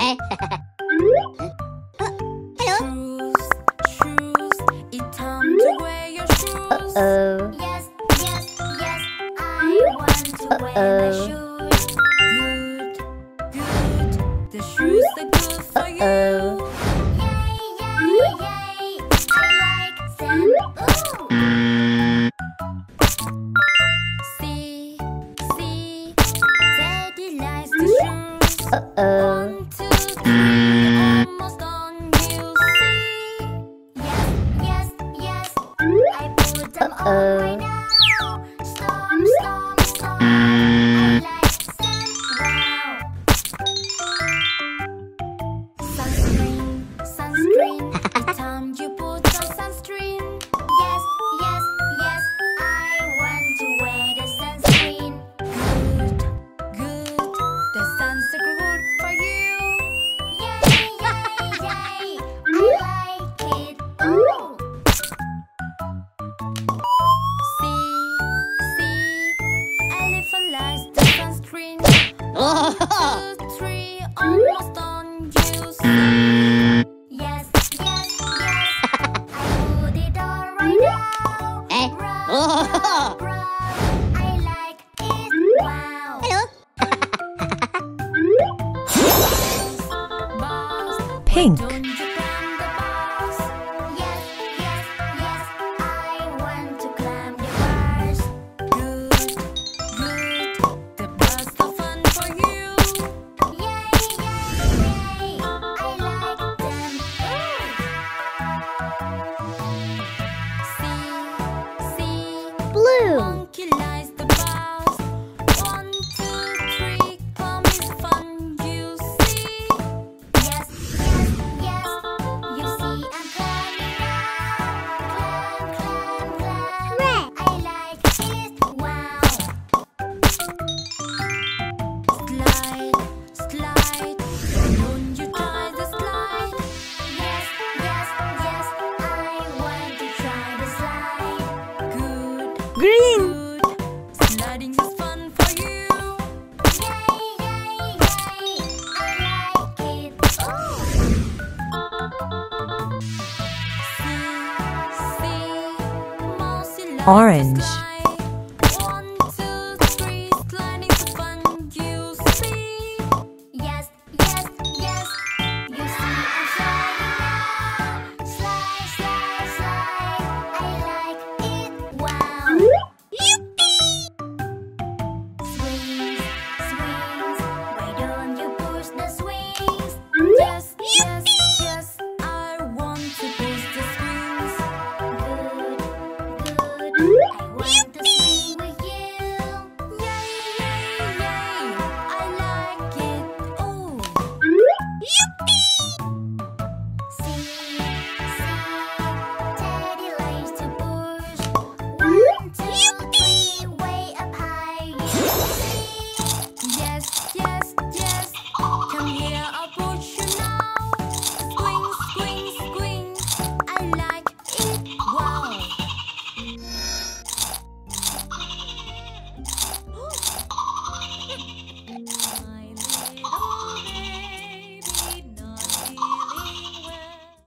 Hello? Shoes, it's time to wear your shoes. Yes, yes, yes, I want to wear my shoes. Good, good, the shoes are good for you. One, two, three, almost on you, see? Yes, yes, yes, I put them on right now. Storm, storm, storm, I like them now. Sunscreen, sunscreen, it's time you put on sunscreen. Yes, yes, yes, I want to wear the sunscreen. Good, good, the sunscreen. Pink. Yes, yes, yes, I want to climb the bars. Good, good, the bars are fun for you. Yay, yay, yay, I like them. See, see, blue. Monkey lies the bars. 1, 2, 3, come is fun, you see. Yes. Green. Sliding is fun for you. Yay, yay, yay, I like it. Oh. See, see, orange.